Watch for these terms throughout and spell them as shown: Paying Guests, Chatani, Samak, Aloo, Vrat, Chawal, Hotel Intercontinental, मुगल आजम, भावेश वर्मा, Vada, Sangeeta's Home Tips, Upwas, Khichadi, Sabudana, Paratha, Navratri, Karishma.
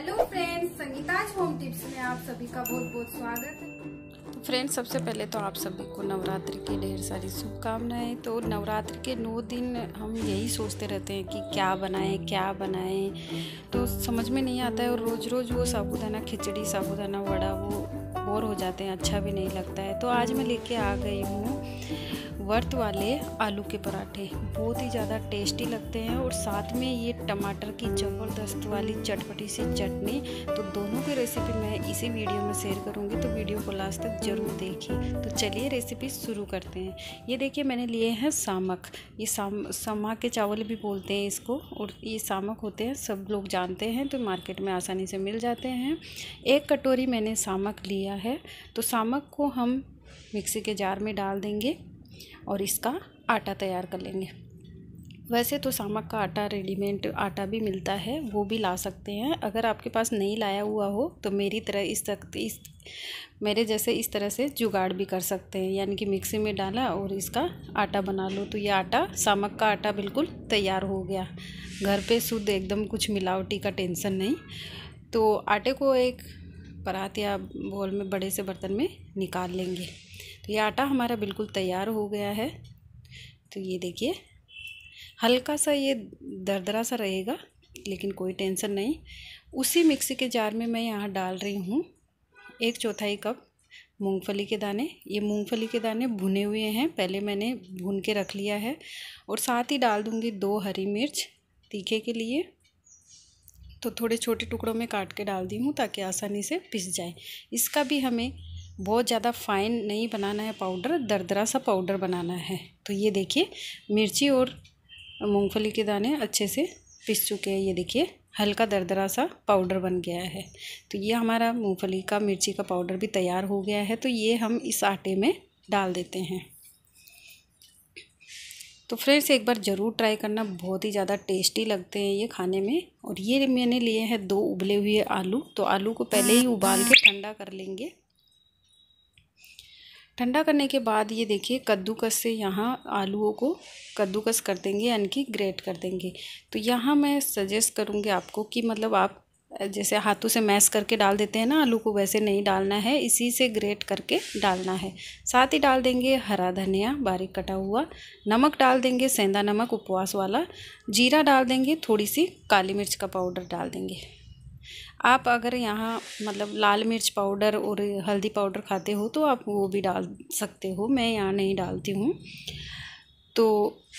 Hello friends, Sangeeta's home tips में आप सभी का बहुत बहुत स्वागत है। फ्रेंड्स, सबसे पहले तो आप सभी को नवरात्रि की ढेर सारी शुभकामनाएं। तो नवरात्रि के 9 दिन हम यही सोचते रहते हैं कि क्या बनाएं, तो समझ में नहीं आता है। और रोज़ वो साबूदाना खिचड़ी, साबूदाना वड़ा, वो बोर हो जाते हैं, अच्छा भी नहीं लगता है। तो आज मैं लेके आ गई हूँ व्रत वाले आलू के पराठे। बहुत ही ज़्यादा टेस्टी लगते हैं और साथ में ये टमाटर की ज़बरदस्त वाली चटपटी सी चटनी। तो दोनों की रेसिपी मैं इसी वीडियो में शेयर करूँगी, तो वीडियो को लास्ट तक ज़रूर देखिए। तो चलिए रेसिपी शुरू करते हैं। ये देखिए, मैंने लिए हैं सामक। ये समा के चावल भी बोलते हैं इसको, और ये सामक होते हैं, सब लोग जानते हैं, तो मार्केट में आसानी से मिल जाते हैं। 1 कटोरी मैंने सामक लिया है। तो सामक को हम मिक्सी के जार में डाल देंगे और इसका आटा तैयार कर लेंगे। वैसे तो सामक का आटा रेडीमेड आटा भी मिलता है, वो भी ला सकते हैं। अगर आपके पास नहीं लाया हुआ हो तो मेरी तरह मेरे जैसे इस तरह से जुगाड़ भी कर सकते हैं, यानी कि मिक्सी में डाला और इसका आटा बना लो। तो ये आटा, सामक का आटा बिल्कुल तैयार हो गया, घर पे शुद्ध, एकदम कुछ मिलावटी का टेंशन नहीं। तो आटे को एक परात या बोल में, बड़े से बर्तन में निकाल लेंगे। तो ये आटा हमारा बिल्कुल तैयार हो गया है। तो ये देखिए, हल्का सा ये दरदरा सा रहेगा, लेकिन कोई टेंशन नहीं। उसी मिक्सी के जार में मैं यहाँ डाल रही हूँ 1/4 कप मूंगफली के दाने। ये मूंगफली के दाने भुने हुए हैं, पहले मैंने भून के रख लिया है। और साथ ही डाल दूँगी 2 हरी मिर्च तीखे के लिए। तो थोड़े छोटे टुकड़ों में काट के डाल दी हूँ ताकि आसानी से पिस जाए। इसका भी हमें बहुत ज़्यादा फाइन नहीं बनाना है पाउडर, दरदरा सा पाउडर बनाना है। तो ये देखिए, मिर्ची और मूंगफली के दाने अच्छे से पिस चुके हैं। ये देखिए, हल्का दरदरा सा पाउडर बन गया है। तो ये हमारा मूंगफली का, मिर्ची का पाउडर भी तैयार हो गया है। तो ये हम इस आटे में डाल देते हैं। तो फ्रेंड्स, एक बार ज़रूर ट्राई करना, बहुत ही ज़्यादा टेस्टी लगते हैं ये खाने में। और ये मैंने लिए हैं 2 उबले हुए आलू। तो आलू को पहले ही उबाल के ठंडा कर लेंगे। ठंडा करने के बाद ये देखिए, कद्दूकस से यहाँ आलूओं को कद्दूकस कर देंगे, यानी कि ग्रेट कर देंगे। तो यहाँ मैं सजेस्ट करूँगी आपको कि मतलब आप जैसे हाथों से मैश करके डाल देते हैं ना आलू को, वैसे नहीं डालना है, इसी से ग्रेट करके डालना है। साथ ही डाल देंगे हरा धनिया बारीक कटा हुआ, नमक डाल देंगे, सेंधा नमक उपवास वाला, जीरा डाल देंगे, थोड़ी सी काली मिर्च का पाउडर डाल देंगे। आप अगर यहाँ मतलब लाल मिर्च पाउडर और हल्दी पाउडर खाते हो तो आप वो भी डाल सकते हो, मैं यहाँ नहीं डालती हूँ। तो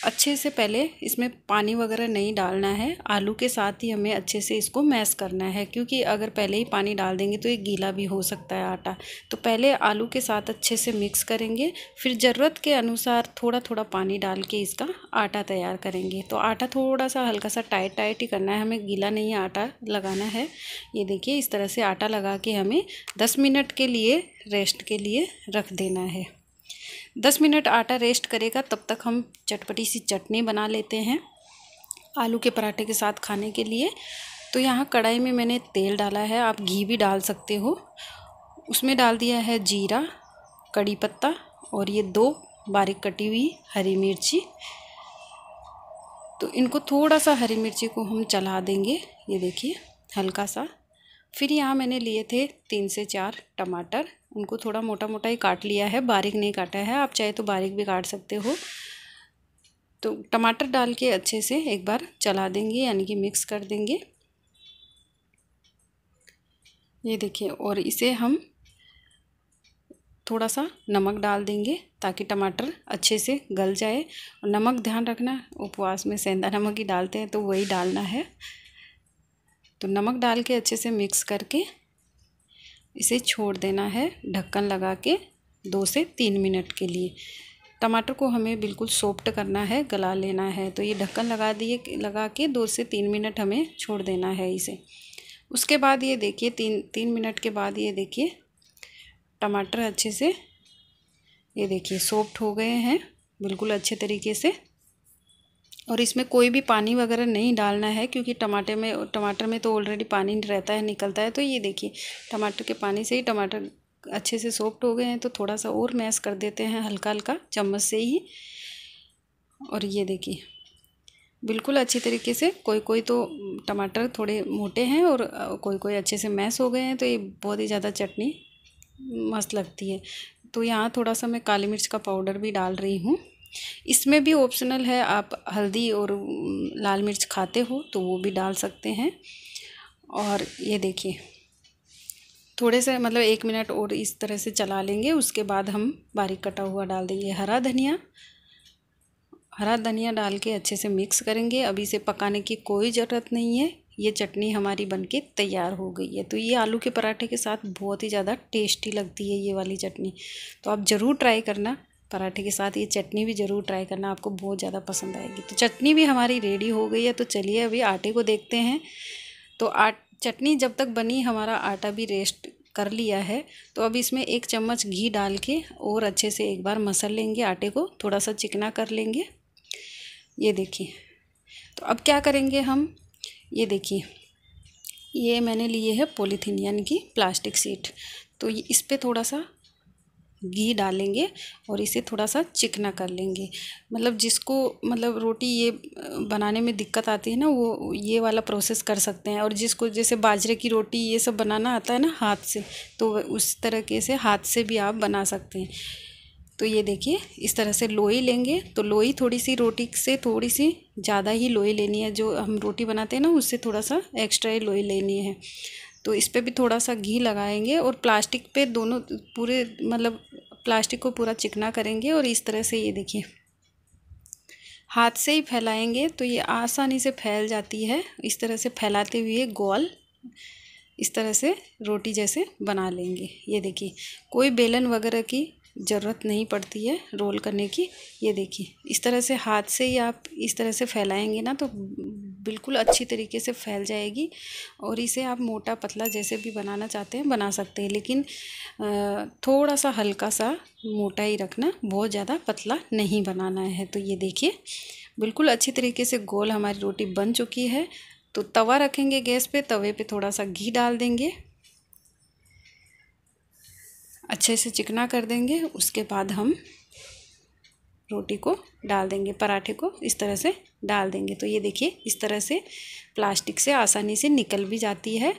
अच्छे से पहले इसमें पानी वगैरह नहीं डालना है, आलू के साथ ही हमें अच्छे से इसको मैश करना है, क्योंकि अगर पहले ही पानी डाल देंगे तो ये गीला भी हो सकता है आटा। तो पहले आलू के साथ अच्छे से मिक्स करेंगे, फिर ज़रूरत के अनुसार थोड़ा थोड़ा पानी डाल के इसका आटा तैयार करेंगे। तो आटा थोड़ा सा हल्का सा टाइट ही करना है, हमें गीला नहीं आटा लगाना है। ये देखिए, इस तरह से आटा लगा के हमें 10 मिनट के लिए रेस्ट के लिए रख देना है। 10 मिनट आटा रेस्ट करेगा, तब तक हम चटपटी सी चटनी बना लेते हैं आलू के पराठे के साथ खाने के लिए। तो यहाँ कढ़ाई में मैंने तेल डाला है, आप घी भी डाल सकते हो। उसमें डाल दिया है जीरा, कड़ी पत्ता और ये 2 बारीक कटी हुई हरी मिर्ची। तो इनको थोड़ा सा, हरी मिर्ची को हम चला देंगे, ये देखिए हल्का सा। फिर यहाँ मैंने लिए थे 3 से 4 टमाटर, उनको थोड़ा मोटा ही काट लिया है, बारीक नहीं काटा है। आप चाहे तो बारीक भी काट सकते हो। तो टमाटर डाल के अच्छे से एक बार चला देंगे, यानी कि मिक्स कर देंगे, ये देखिए। और इसे हम थोड़ा सा नमक डाल देंगे ताकि टमाटर अच्छे से गल जाए। और नमक ध्यान रखना, उपवास में सेंधा नमक ही डालते हैं, तो वही डालना है। तो नमक डाल के अच्छे से मिक्स करके इसे छोड़ देना है ढक्कन लगा के 2 से 3 मिनट के लिए। टमाटर को हमें बिल्कुल सॉफ्ट करना है, गला लेना है। तो ये ढक्कन लगा के 2 से 3 मिनट हमें छोड़ देना है इसे। उसके बाद ये देखिए, तीन मिनट के बाद ये देखिए टमाटर अच्छे से, ये देखिए सॉफ्ट हो गए हैं बिल्कुल अच्छे तरीके से। और इसमें कोई भी पानी वगैरह नहीं डालना है, क्योंकि टमाटर में तो ऑलरेडी पानी रहता है, निकलता है। तो ये देखिए, टमाटर के पानी से ही टमाटर अच्छे से सॉफ्ट हो गए हैं। तो थोड़ा सा और मैश कर देते हैं हल्का चम्मच से ही। और ये देखिए, बिल्कुल अच्छी तरीके से। कोई कोई तो टमाटर थोड़े मोटे हैं और कोई कोई अच्छे से मैश हो गए हैं, तो ये बहुत ही ज़्यादा चटनी मस्त लगती है। तो यहाँ थोड़ा सा मैं काली मिर्च का पाउडर भी डाल रही हूँ। इसमें भी ऑप्शनल है, आप हल्दी और लाल मिर्च खाते हो तो वो भी डाल सकते हैं। और ये देखिए थोड़े से मतलब 1 मिनट और इस तरह से चला लेंगे। उसके बाद हम बारीक कटा हुआ डाल देंगे हरा धनिया डाल के अच्छे से मिक्स करेंगे। अभी इसे पकाने की कोई ज़रूरत नहीं है, ये चटनी हमारी बनके तैयार हो गई है। तो ये आलू के पराठे के साथ बहुत ही ज़्यादा टेस्टी लगती है ये वाली चटनी, तो आप ज़रूर ट्राई करना। पराठे के साथ ये चटनी भी ज़रूर ट्राई करना, आपको बहुत ज़्यादा पसंद आएगी। तो चटनी भी हमारी रेडी हो गई है। तो चलिए अभी आटे को देखते हैं। तो चटनी जब तक बनी हमारा आटा भी रेस्ट कर लिया है। तो अब इसमें 1 चम्मच घी डाल के और अच्छे से एक बार मसल लेंगे, आटे को थोड़ा सा चिकना कर लेंगे। ये देखिए, तो अब क्या करेंगे हम, ये देखिए ये मैंने लिए है पॉलीथीन यानी कि प्लास्टिक शीट। तो ये इस पर थोड़ा सा घी डालेंगे और इसे थोड़ा सा चिकना कर लेंगे। मतलब जिसको मतलब रोटी ये बनाने में दिक्कत आती है ना, वो ये वाला प्रोसेस कर सकते हैं। और जिसको जैसे बाजरे की रोटी ये सब बनाना आता है ना हाथ से, तो उस तरीके से हाथ से भी आप बना सकते हैं। तो ये देखिए इस तरह से लोई लेंगे। तो लोई थोड़ी सी रोटी से थोड़ी सी ज़्यादा ही लोई लेनी है, जो हम रोटी बनाते हैं ना उससे थोड़ा सा एक्स्ट्रा ही लोई लेनी है। तो इस पे भी थोड़ा सा घी लगाएंगे और प्लास्टिक पे दोनों पूरे मतलब प्लास्टिक को पूरा चिकना करेंगे और इस तरह से ये देखिए हाथ से ही फैलाएँगे। तो ये आसानी से फैल जाती है। इस तरह से फैलाते हुए गोल इस तरह से रोटी जैसे बना लेंगे। ये देखिए कोई बेलन वगैरह की ज़रूरत नहीं पड़ती है रोल करने की। ये देखिए इस तरह से हाथ से ही आप इस तरह से फैलाएंगे ना, तो बिल्कुल अच्छी तरीके से फैल जाएगी। और इसे आप मोटा पतला जैसे भी बनाना चाहते हैं बना सकते हैं, लेकिन थोड़ा सा हल्का सा मोटा ही रखना, बहुत ज़्यादा पतला नहीं बनाना है। तो ये देखिए बिल्कुल अच्छी तरीके से गोल हमारी रोटी बन चुकी है। तो तवा रखेंगे गैस पर, तवे पर थोड़ा सा घी डाल देंगे, अच्छे से चिकना कर देंगे। उसके बाद हम रोटी को डाल देंगे, पराठे को इस तरह से डाल देंगे। तो ये देखिए इस तरह से प्लास्टिक से आसानी से निकल भी जाती है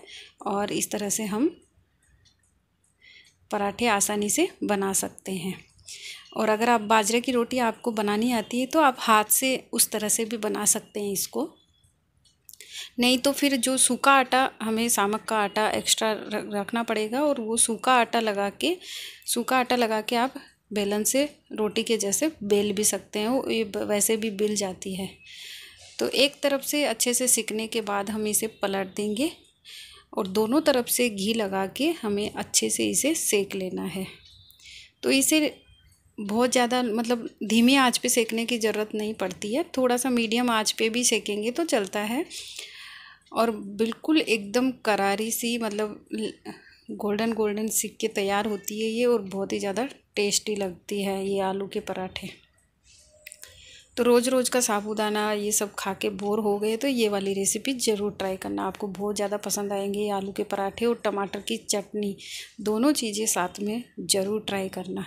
और इस तरह से हम पराठे आसानी से बना सकते हैं। और अगर आप बाजरे की रोटी आपको बनानी आती है तो आप हाथ से उस तरह से भी बना सकते हैं इसको। नहीं तो फिर जो सूखा आटा हमें सामक का आटा एक्स्ट्रा रखना पड़ेगा और वो सूखा आटा लगा के आप बेलन से रोटी के जैसे बेल भी सकते हैं, वो ये वैसे भी बेल जाती है। तो एक तरफ से अच्छे से सिकने के बाद हम इसे पलट देंगे और दोनों तरफ से घी लगा के हमें अच्छे से इसे सेक लेना है। तो इसे बहुत ज़्यादा मतलब धीमी आंच पे सेकने की ज़रूरत नहीं पड़ती है, थोड़ा सा मीडियम आंच पे भी सेकेंगे तो चलता है। और बिल्कुल एकदम करारी सी मतलब गोल्डन सिक के तैयार होती है ये, और बहुत ही ज़्यादा टेस्टी लगती है ये आलू के पराठे। तो रोज़ रोज़ का साबूदाना ये सब खा के बोर हो गए तो ये वाली रेसिपी ज़रूर ट्राई करना, आपको बहुत ज़्यादा पसंद आएंगे ये आलू के पराठे और टमाटर की चटनी। दोनों चीज़ें साथ में ज़रूर ट्राई करना।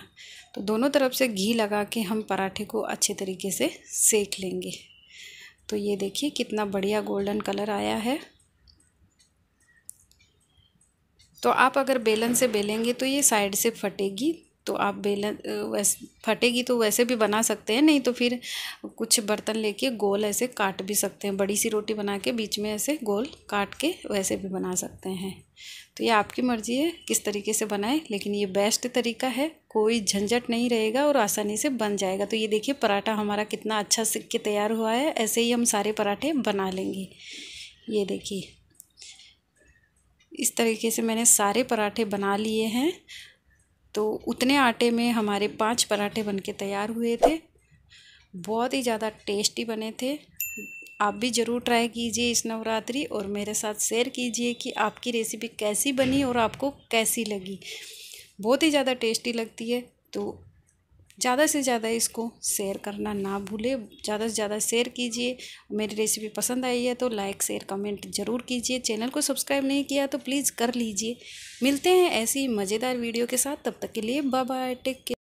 तो दोनों तरफ से घी लगा के हम पराठे को अच्छे तरीके से सेक लेंगे। तो ये देखिए कितना बढ़िया गोल्डन कलर आया है। तो आप अगर बेलन से बेलेंगे तो ये साइड से फटेगी, तो आप बेलन वैसे फटेगी तो वैसे भी बना सकते हैं, नहीं तो फिर कुछ बर्तन लेके गोल ऐसे काट भी सकते हैं। बड़ी सी रोटी बना के बीच में ऐसे गोल काट के वैसे भी बना सकते हैं। तो ये आपकी मर्ज़ी है किस तरीके से बनाएं, लेकिन ये बेस्ट तरीका है, कोई झंझट नहीं रहेगा और आसानी से बन जाएगा। तो ये देखिए पराठा हमारा कितना अच्छा सिक के तैयार हुआ है। ऐसे ही हम सारे पराठे बना लेंगे। ये देखिए इस तरीके से मैंने सारे पराठे बना लिए हैं। तो उतने आटे में हमारे 5 पराठे बनके तैयार हुए थे, बहुत ही ज़्यादा टेस्टी बने थे। आप भी ज़रूर ट्राई कीजिए इस नवरात्रि और मेरे साथ शेयर कीजिए कि आपकी रेसिपी कैसी बनी और आपको कैसी लगी। बहुत ही ज़्यादा टेस्टी लगती है, तो ज़्यादा से ज़्यादा इसको शेयर करना ना भूलें, ज़्यादा से ज़्यादा शेयर कीजिए। मेरी रेसिपी पसंद आई है तो लाइक शेयर कमेंट ज़रूर कीजिए। चैनल को सब्सक्राइब नहीं किया तो प्लीज़ कर लीजिए। मिलते हैं ऐसी मज़ेदार वीडियो के साथ, तब तक के लिए बाय बाय, टेक केयर।